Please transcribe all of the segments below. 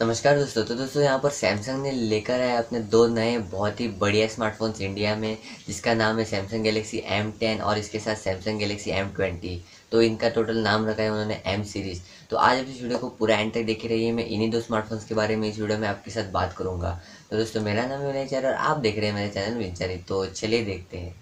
नमस्कार दोस्तों। तो दोस्तों यहाँ पर सैमसंग ने लेकर आया अपने दो नए बहुत ही बढ़िया स्मार्टफोन्स इंडिया में, जिसका नाम है सैमसंग गैलेक्सी M10 और इसके साथ सैमसंग गैलेक्सी M20। तो इनका टोटल नाम रखा है उन्होंने M सीरीज़। तो आज आप इस वीडियो को पूरा एंड तक देखे रहिए, मैं इन्हीं दो स्मार्टफोन्स के बारे में इस वीडियो में आपके साथ बात करूँगा। तो दोस्तों मेरा नाम है विनय चारी और आप देख रहे हैं मेरे चैनल विनचारी। तो चलिए देखते हैं।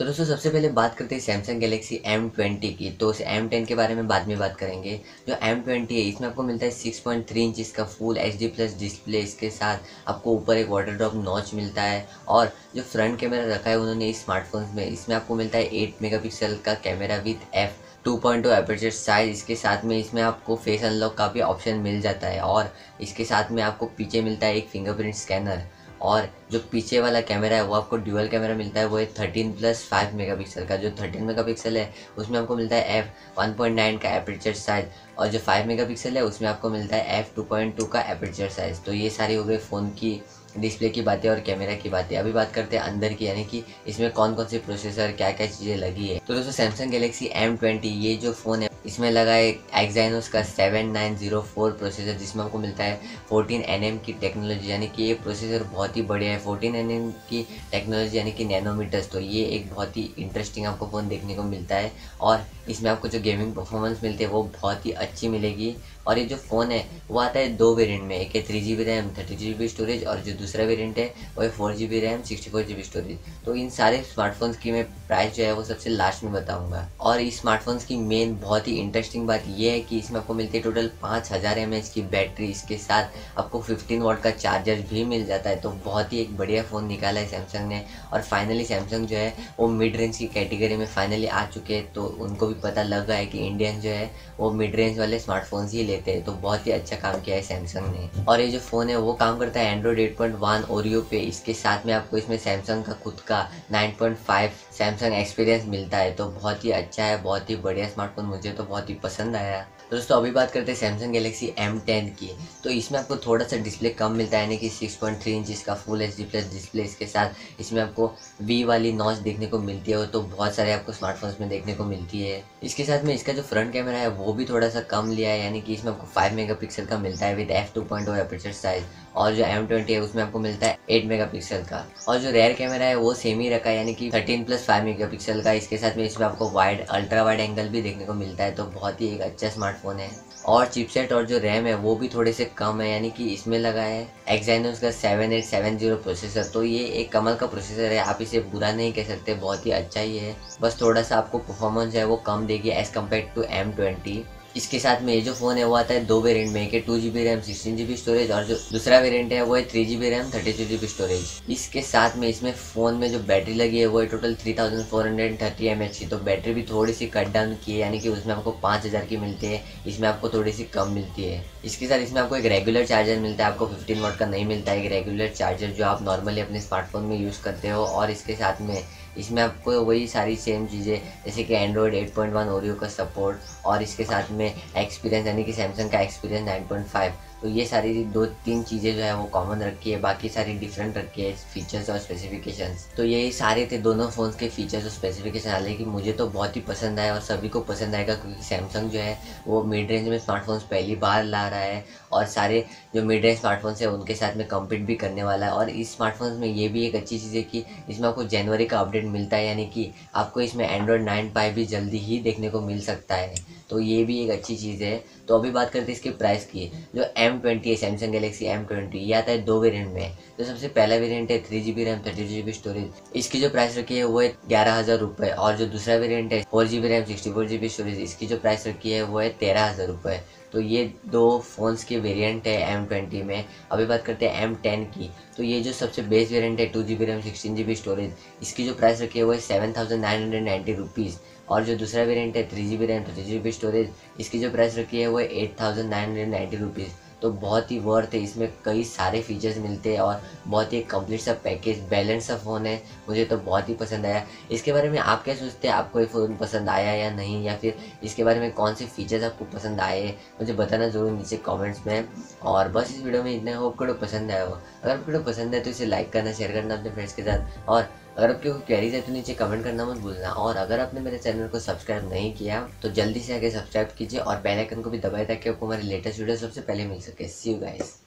तो दोस्तों सबसे पहले बात करते हैं सैमसंग गैलेक्सी M20 की। तो M10 के बारे में बाद में बात करेंगे। जो M20 है इसमें आपको मिलता है 6.3 इंच इसका फुल HD+ डिस्प्ले। इसके साथ आपको ऊपर एक वाटर ड्रॉप नॉच मिलता है और जो फ्रंट कैमरा रखा है उन्होंने इस स्मार्टफोन में, इसमें आपको मिलता है 8 मेगापिक्सल का camera with f/2.2 aperture size. इसके साथ में इसमें आपको फेस अनलॉक का भी ऑप्शन मिल जाता है और इसके साथ में आपको पीछे मिलता है एक फिंगरप्रिंट स्कैनर। और जो पीछे वाला कैमरा है वो आपको ड्यूअल कैमरा मिलता है, वो है 13+5 मेगापिक्सल का। जो 13 मेगापिक्सल है उसमें आपको मिलता है f/1.9 का एपर्चर साइज़ और जो 5 मेगापिक्सल है उसमें आपको मिलता है f/2.2 का एपर्चर साइज़। तो ये सारी हो गई फ़ोन की डिस्प्ले की बातें और कैमरा की बातें। अभी बात करते हैं अंदर की, यानी कि इसमें कौन कौन से प्रोसेसर क्या क्या चीज़ें लगी है। तो दोस्तों सैमसंग गैलेक्सी M20 ये जो फ़ोन है इसमें लगा है एक्जाइनोस का 7904 प्रोसेसर, जिसमें आपको मिलता है 14nm की टेक्नोलॉजी, यानी कि ये प्रोसेसर बहुत ही बढ़िया है। 14nm की टेक्नोलॉजी यानी कि नैनोमीटर्स। तो ये एक बहुत ही इंटरेस्टिंग आपको फ़ोन देखने को मिलता है और इसमें आपको जो गेमिंग परफॉर्मेंस मिलती है वो बहुत ही अच्छी मिलेगी। और ये जो फ़ोन है वो आता है दो वेरिएंट में, एक है 3GB RAM 32GB स्टोरेज और जो दूसरा वेरिएंट है वो है 4GB RAM 64GB स्टोरेज। तो इन सारे स्मार्टफोन्स की मैं प्राइस जो है वो सबसे लास्ट में बताऊंगा। और इस स्मार्टफोन्स की मेन बहुत ही इंटरेस्टिंग बात ये है कि इसमें आपको मिलती है टोटल 5000 mAh की बैटरी। इसके साथ आपको 15W का चार्जर भी मिल जाता है। तो बहुत ही एक बढ़िया फ़ोन निकाला है सैमसंग ने। और फाइनली सैमसंग जो है वो मिड रेंज की कैटेगरी में फाइनली आ चुके हैं। तो उनको भी पता लगा है कि इंडियन जो है वो मिड रेंज वाले स्मार्टफोन्स ही लेते हैं। तो बहुत ही अच्छा काम किया है सैमसंग ने। और ये जो फ़ोन है वो काम करता है एंड्रॉइड 8.1 ओरियो पे। इसके साथ में आपको इसमें सैमसंग का खुद का 9.5 सैमसंग एक्सपीरियंस मिलता है। तो बहुत ही अच्छा है, बहुत ही बढ़िया स्मार्टफोन, मुझे तो बहुत ही पसंद आया। दोस्तों अभी बात करते हैं सैमसंग गैलेक्सी M10 की। तो इसमें आपको थोड़ा सा डिस्प्ले कम मिलता है, यानी कि 6.3 इंच इसका फुल HD+ डिस्प्ले। इसके साथ इसमें आपको V वाली नॉच देखने को मिलती है, वो तो बहुत सारे आपको स्मार्टफोन्स में देखने को मिलती है। इसके साथ में इसका जो फ्रंट कैमरा है वो भी थोड़ा सा कम लिया है, यानी कि इसमें आपको 5 मेगापिक्सल का मिलता है विद f/2.0 एपर्चर साइज़। और जो M20 है उसमें आपको मिलता है 8 मेगापिक्सल का। और जो रेयर कैमरा है वो सेम ही रखा है, यानी कि 13+5 मेगापिक्सल का। इसके साथ में इसमें आपको वाइड अल्ट्रा वाइड एंगल भी देखने को मिलता है। तो बहुत ही एक अच्छा स्मार्टफोन है। और चिपसेट और जो रैम है वो भी थोड़े से कम है, यानी कि इसमें लगा है एक्जाइनोस का 7870 प्रोसेसर। तो ये एक कमाल का प्रोसेसर है, आप इसे बुरा नहीं कह सकते, बहुत ही अच्छा ही है। बस थोड़ा सा आपको परफॉर्मेंस है वो कम देगी एज़ कम्पेयर टू M20। इसके साथ में ये जो फ़ोन है वो आता है दो वेरिएंट में, एक है 2GB RAM 16GB स्टोरेज और जो दूसरा वेरिएंट है वो है 3GB RAM 32GB स्टोरेज। इसके साथ में इसमें फ़ोन में जो बैटरी लगी है वो है टोटल 3430 mAh की। तो बैटरी भी थोड़ी सी कट डाउन की है, यानी कि उसमें आपको 5000 की मिलती है, इसमें आपको थोड़ी सी कम मिलती है। इसके साथ इसमें आपको एक रेगुलर चार्जर मिलता है, आपको 15W का नहीं मिलता है, एक रेगुलर चार्जर जो आप नॉर्मली अपने स्मार्टफोन में यूज़ करते हो। और इसके साथ में इसमें आपको वही सारी सेम चीज़ें जैसे कि एंड्रॉयड 8.1 ओरियो का सपोर्ट और इसके साथ में एक्सपीरियंस, यानी कि सैमसंग का एक्सपीरियंस 9.5। तो ये सारी 2-3 चीज़ें जो है वो कॉमन रखी है, बाकी सारी डिफरेंट रखी है फीचर्स और स्पेसिफिकेशंस। तो यही सारे थे दोनों फ़ोन्स के फीचर्स और स्पेसिफिकेशन। हालांकि मुझे तो बहुत ही पसंद आया और सभी को पसंद आएगा, क्योंकि सैमसंग जो है वो मिड रेंज में स्मार्टफोन्स पहली बार ला रहा है और सारे जो मिड रेंज स्मार्टफोन्स है उनके साथ में कम्पीट भी करने वाला है। और इस स्मार्टफोन्स में ये भी एक अच्छी चीज़ है कि इसमें आपको जनवरी का अपडेट मिलता है, यानी कि आपको इसमें एंड्रॉयड 9.5 भी जल्दी ही देखने को मिल सकता है। तो ये भी एक अच्छी चीज़ है। तो अभी बात करते हैं इसके प्राइस की। जो M20 है सैमसंग गैलेक्सी M20 ये आता है दो वेरिएंट में। तो सबसे पहला वेरिएंट है 3GB RAM 32GB स्टोरेज, इसकी जो प्राइस रखी है वो है 11000 रुपये। और जो दूसरा वेरिएंट है 4GB RAM 64GB स्टोरेज, इसकी जो प्राइस रखी है वो है 13000 रुपये। तो ये दो फ़ोन्स के वेरिएंट है M20 में। अभी बात करते हैं M10 की। तो ये जो सबसे बेस्ट वेरिएंट है 2GB RAM 16GB स्टोरेज, इसकी जो प्राइस रखी है वो है 7990 रुपीज़। और जो दूसरा वेरिएंट है 3GB RAM 32GB स्टोरेज, इसकी जो प्राइस रखी है वो है 8990 रुपीज़। तो बहुत ही वर्थ है, इसमें कई सारे फीचर्स मिलते हैं और बहुत ही कंप्लीट सा पैकेज बैलेंस सा फ़ोन है, मुझे तो बहुत ही पसंद आया। इसके बारे में आप क्या सोचते हैं, आपको ये फ़ोन पसंद आया या नहीं, या फिर इसके बारे में कौन से फीचर्स आपको पसंद आए, मुझे बताना ज़रूर नीचे कमेंट्स में। और बस इस वीडियो में इतना, होप को पसंद आया हो। अगर आपको पसंद है तो इसे लाइक करना, शेयर करना अपने फ्रेंड्स के साथ। और अगर आपको क्वेरीज है तो नीचे कमेंट करना मत भूलना, और अगर आपने मेरे चैनल को सब्सक्राइब नहीं किया तो जल्दी से आगे सब्सक्राइब कीजिए और बेल आइकन को भी दबाएं ताकि आपको हमारे लेटेस्ट वीडियो सबसे पहले मिल सके। See you guys.